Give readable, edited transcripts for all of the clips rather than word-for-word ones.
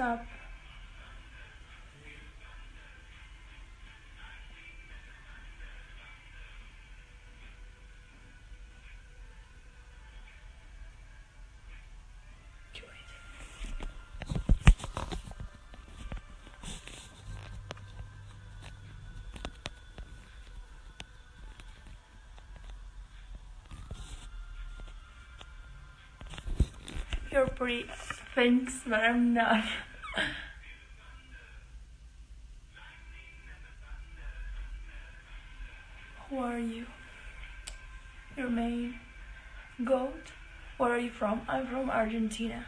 up. You're pretty, thanks, but I'm not. Who are you? Your main goat? Where are you from? I'm from Argentina.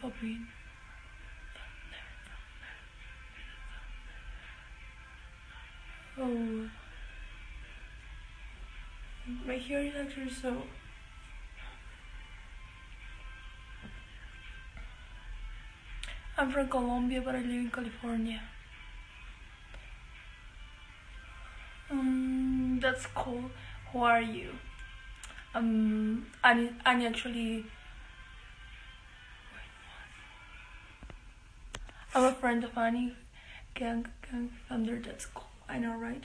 Popping. Oh. My hair is actually so... I'm from Colombia, but I live in California. That's cool. Who are you? I'm actually... I'm a friend of Annie. Gang Thunder, that's cool. I know, right?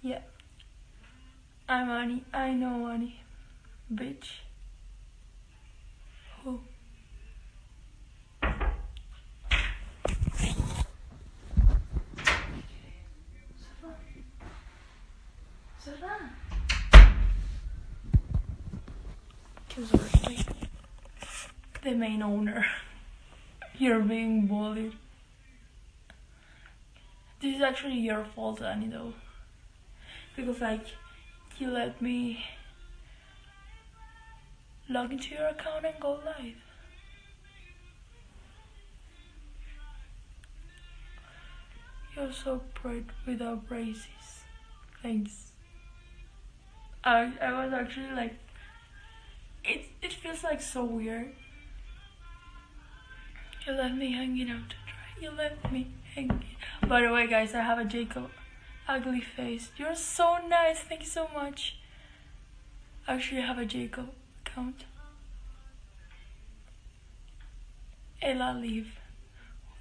Yeah, I'm Annie. I know Annie, bitch. Who? Sarah. The main owner. You're being bullied. This is actually your fault, Annie, though. Because, like, you let me log into your account and go live. You're so bright without braces. Thanks. I was actually like, it feels like so weird. You let me hanging out to dry. You let me hanging. By the way, guys, I have a Jacob. Ugly face. You're so nice. Thank you so much. I actually have a Jacob account. Ella leave.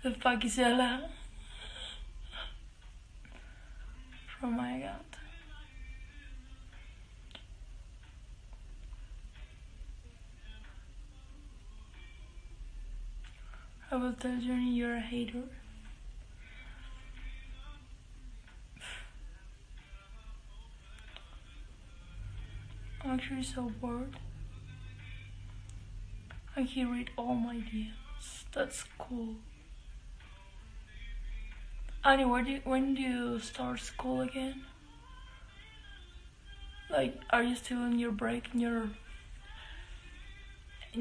Who the fuck is Ella? From my account. I will tell Johnny you're a hater. I'm actually so bored. I can read all my DMs. That's cool. Annie, when do you start school again? Like, are you still in your break, in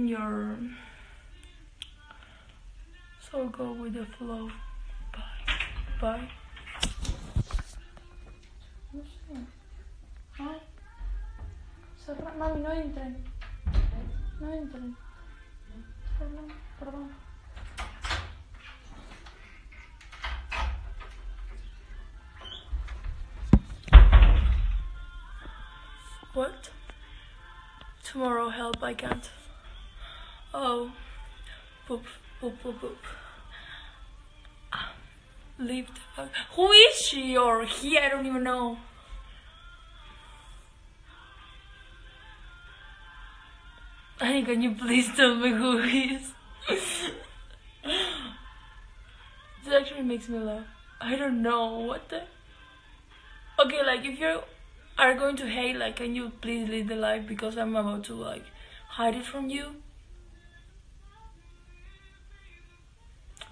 your so go with the flow. Bye. Bye. Mami, no entren. No entren. Perdón. What? Tomorrow, help, I can't. Oh. Boop. Leave the fuck. Who is she or he? I don't even know. Annie, can you please tell me who he is? This actually makes me laugh. I don't know, what the... Okay, like, if you are going to hate, like, can you please leave the live because I'm about to, like, hide it from you?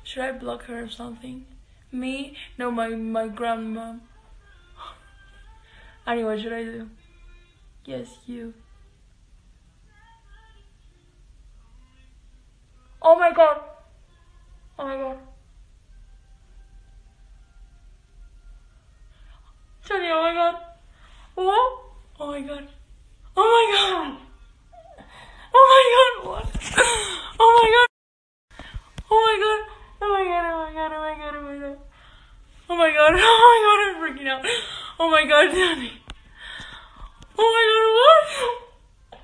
Should I block her or something? Me? No, my grandma. Annie, what should I do? Yes, you. Oh my god! Oh my god! Johnny, oh my god! What? Oh my god! Oh my god! Oh my god! What? my god, Johnny. Oh my god, what?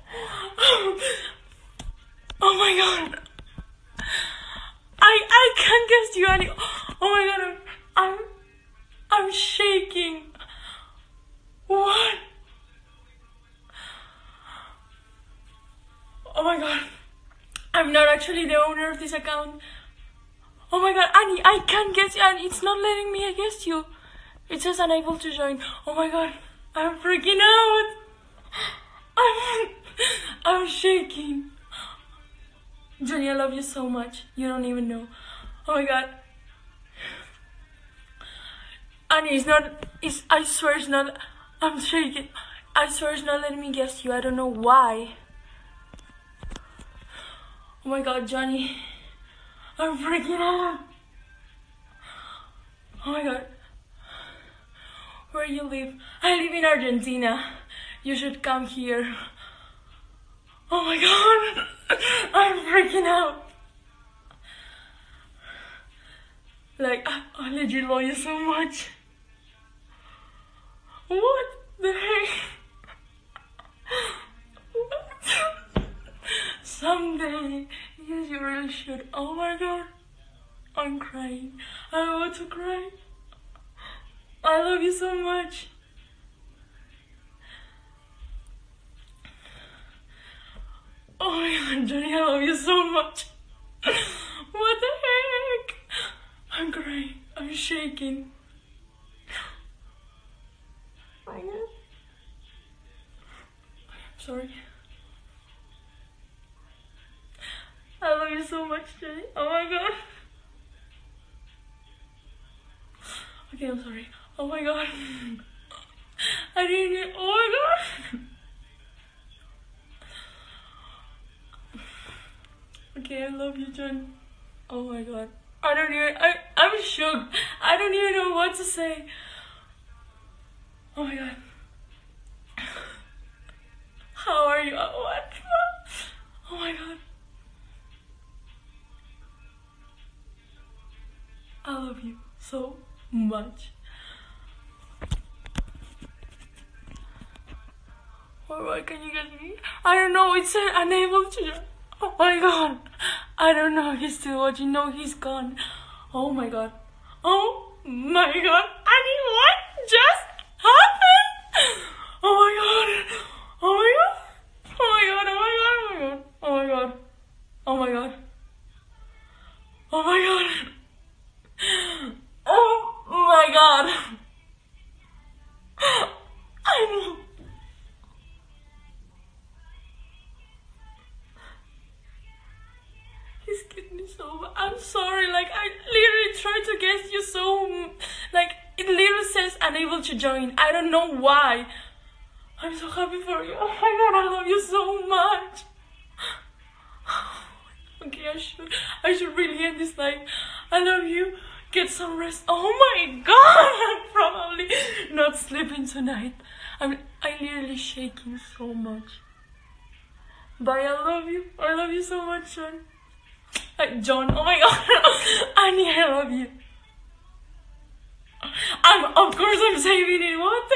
Oh my god. I can't guess, Johnny. Oh my god, I'm shaking. What? Oh my god. I'm not actually the owner of this account. Oh my god, Annie, I can't guess you, and it's not letting me guess you. It says unable to join. Oh my god, I'm freaking out. I'm shaking. Johnny, I love you so much. You don't even know. Oh my god. Annie, I swear it's not, I'm shaking. I swear it's not letting me guess you. I don't know why. Oh my god, Johnny. I'm freaking out. Oh my god. Where you live? I live in Argentina. You should come here. Oh my god. I'm freaking out. Like, I legit love you so much. What the heck? What? Someday. Yes, you really should. Oh my god. I'm crying. I want to cry. I love you so much. Oh my god, Johnny, I love you so much. What the heck? I'm crying. I'm shaking. Oh my god. I'm sorry. I love you so much, Johnny. Oh my god. Okay, I'm sorry. Oh my god. I didn't. Oh my god. Okay, I love you, Johnny. Oh my god. I don't even. I'm shook. I don't even know what to say. Oh my god. How are you? What? Oh my god. I love you so much. Why can you get me? I don't know. It said unable to. Oh my god. I don't know. He's still watching. No, he's gone. Oh my god. Oh my god. I mean, what just happened? Oh my god. Oh my god. Oh my god. Oh my god. Oh my god. Oh my god. Oh my god. Oh my god. I mean, he's getting me so bad. I'm sorry, like I literally tried to guess you so, like it literally says unable to join. I don't know why. I'm so happy for you. Oh my god, I love you so much. Okay, I should really end this live. I love you. Get some rest. Oh my god, I'm probably not sleeping tonight. I'm literally shaking so much. Bye, I love you. I love you so much, John. Oh my god. Annie, I love you. Of course I'm saving it. What the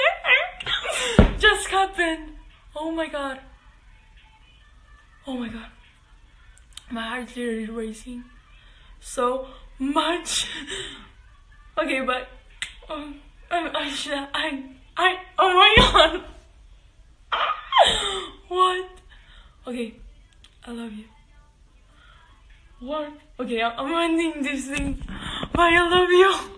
heck just happened? Oh my god. Oh my god. My heart's literally racing so much. Okay, but I oh my god. What? Okay, I love you. What? Okay, I'm ending this thing. Bye, I love you.